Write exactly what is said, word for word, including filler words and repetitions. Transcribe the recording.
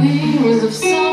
Wings of sun.